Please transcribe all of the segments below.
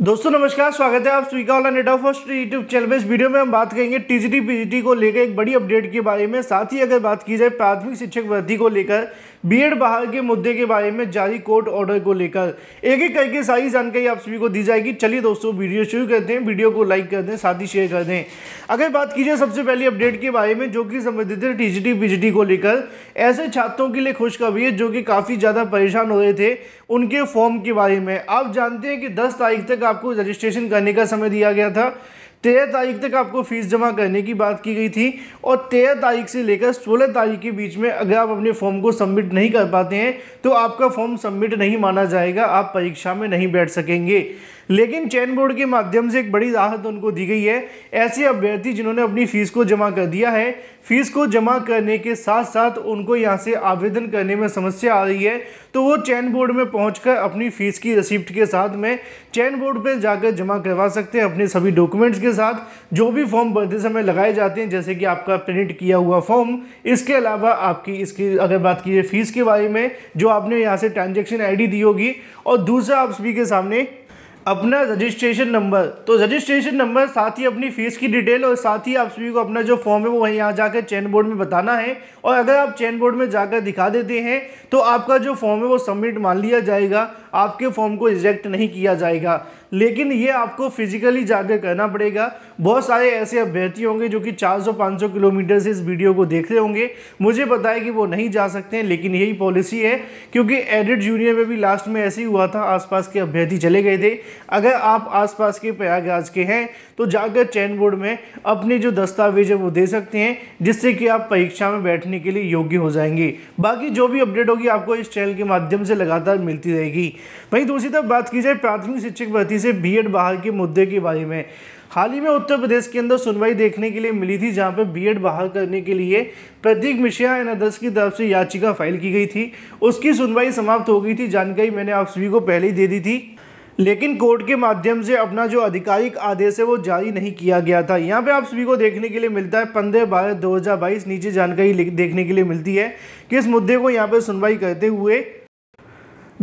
दोस्तों नमस्कार, स्वागत है आप सभी का all India first YouTube channel में। इस वीडियो में हम बात करेंगे टीजीटी पीजीटी को लेकर एक बड़ी अपडेट के बारे में। साथ ही अगर बात की जाए प्राथमिक शिक्षक भर्ती को लेकर, बीएड बहाल के मुद्दे के बारे में, जारी कोर्ट ऑर्डर को लेकर, एक एक करके सारी जानकारी आप सभी को दी जाएगी। चलिए दोस्तों वीडियो शुरू करते हैं। वीडियो को लाइक कर दें, साथ ही शेयर कर दें। अगर बात की जाए सबसे पहली अपडेट के बारे में जो कि संबंधित है टीजीटी पीजीटी को लेकर, ऐसे छात्रों के लिए खुशखबरी है जो कि काफ़ी ज़्यादा परेशान हो रहे थे उनके फॉर्म के बारे में। आप जानते हैं कि 10 तारीख तक आपको रजिस्ट्रेशन करने का समय दिया गया था, 13 तारीख तक आपको फीस जमा करने की बात की गई थी और 13 तारीख से लेकर 16 तारीख के बीच में अगर आप अपने फॉर्म को सबमिट नहीं कर पाते हैं तो आपका फॉर्म सबमिट नहीं माना जाएगा, आप परीक्षा में नहीं बैठ सकेंगे। लेकिन चयन बोर्ड के माध्यम से एक बड़ी राहत उनको दी गई है। ऐसे अभ्यर्थी जिन्होंने अपनी फ़ीस को जमा कर दिया है, फीस को जमा करने के साथ साथ उनको यहाँ से आवेदन करने में समस्या आ रही है, तो वो चयन बोर्ड में पहुँचकर अपनी फ़ीस की रिसिप्ट के साथ में चयन बोर्ड पर जाकर जमा करवा सकते हैं अपने सभी डॉक्यूमेंट्स के साथ जो भी फॉर्म भरते समय लगाए जाते हैं, जैसे कि आपका प्रिंट किया हुआ फॉर्म। इसके अलावा आपकी इसकी अगर बात की जाए फीस के बारे में जो आपने यहाँ से ट्रांजेक्शन आईडी दी होगी, और दूसरा आप सभी के सामने अपना रजिस्ट्रेशन नंबर, तो रजिस्ट्रेशन नंबर, साथ ही अपनी फ़ीस की डिटेल, और साथ ही आप सभी को अपना जो फॉर्म है वो वहीं यहाँ जाकर चयन बोर्ड में बताना है। और अगर आप चयन बोर्ड में जाकर दिखा देते हैं तो आपका जो फॉर्म है वो सबमिट मान लिया जाएगा, आपके फॉर्म को रिजेक्ट नहीं किया जाएगा। लेकिन ये आपको फिजिकली जाकर करना पड़ेगा। बहुत सारे ऐसे अभ्यर्थी होंगे जो कि 400-500 किलोमीटर से इस वीडियो को देख रहे होंगे। मुझे पता है कि वो नहीं जा सकते हैं, लेकिन यही पॉलिसी है, क्योंकि एडिट जूनियर में भी लास्ट में ऐसे ही हुआ था, आसपास के अभ्यर्थी चले गए थे। अगर आप आसपास के प्रयागराज के हैं तो जाकर चयन बोर्ड में अपने जो दस्तावेज है वो दे सकते हैं, जिससे कि आप परीक्षा में बैठने के लिए योग्य हो जाएंगे। बाकी जो भी अपडेट होगी आपको इस चैनल के माध्यम से लगातार मिलती रहेगी। वहीं दूसरी तरफ बात की जाए प्राथमिक शिक्षक भर्ती से बीएड बहाल के मुद्दे के बारे में, हाल ही में उत्तर प्रदेश के अंदर सुनवाई देखने के लिए मिली थी, जहां पर बीएड बहाल करने के लिए प्रदीप मिश्रा एंड अदर्स की तरफ से याचिका फाइल की गई थी। उसकी सुनवाई समाप्त हो गई थी, जानकारी मैंने आप सभी को पहले ही दे दी थी। लेकिन कोर्ट के माध्यम से अपना जो आधिकारिक आदेश है वो जारी नहीं किया गया था। यहाँ पे आप सभी को देखने के लिए मिलता है 15/12/2022 नीचे जानकारी देखने के लिए मिलती है कि इस मुद्दे को यहाँ पे सुनवाई करते हुए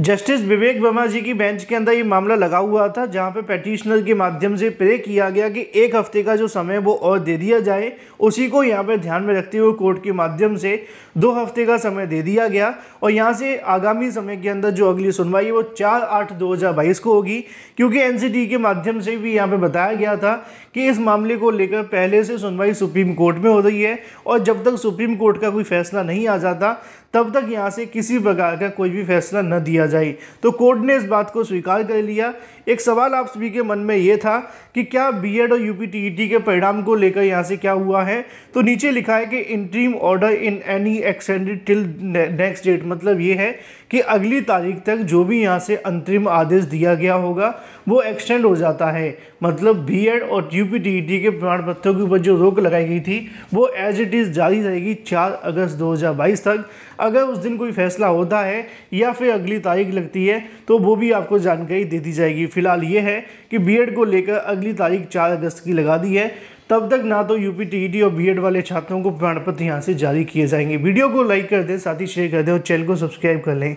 जस्टिस विवेक वर्मा जी की बेंच के अंदर ये मामला लगा हुआ था, जहां पे पेटिशनर के माध्यम से प्रे किया गया कि 1 हफ्ते का जो समय वो और दे दिया जाए। उसी को यहां पे ध्यान में रखते हुए कोर्ट के माध्यम से 2 हफ्ते का समय दे दिया गया, और यहां से आगामी समय के अंदर जो अगली सुनवाई है वो 4/8/2022 को होगी, क्योंकि NCT के माध्यम से भी यहाँ पर बताया गया था कि इस मामले को लेकर पहले से सुनवाई सुप्रीम कोर्ट में हो रही है, और जब तक सुप्रीम कोर्ट का कोई फैसला नहीं आ जाता तब तक यहाँ से किसी प्रकार का कोई भी फैसला न दिया जाए। तो कोर्ट ने इस बात को स्वीकार कर लिया। एक सवाल आप सभी के मन में ये था कि क्या बीएड और यूपी टीईटी के परिणाम को लेकर यहाँ से क्या हुआ है, तो नीचे लिखा है कि interim order in any extended till next date, मतलब ये है कि अगली तारीख तक जो भी यहाँ से अंतरिम आदेश दिया गया होगा वो एक्सटेंड हो जाता है। मतलब बीएड और यूपी टीईटी के प्रमाण पत्रों के ऊपर जो रोक लगाई गई थी वो एज इट इज़ जारी रहेगी 4 अगस्त 2022 तक। अगर उस दिन कोई फैसला होता है या फिर अगली तारीख लगती है तो वो भी आपको जानकारी दे दी जाएगी। फिलहाल ये है कि बीएड को लेकर अगली तारीख 4 अगस्त की लगा दी है, तब तक ना तो यूपी टीईटी और बीएड वाले छात्रों को प्रमाण पत्र यहाँ से जारी किए जाएंगे। वीडियो को लाइक कर दें, साथ ही शेयर कर दें और चैनल को सब्सक्राइब कर लें।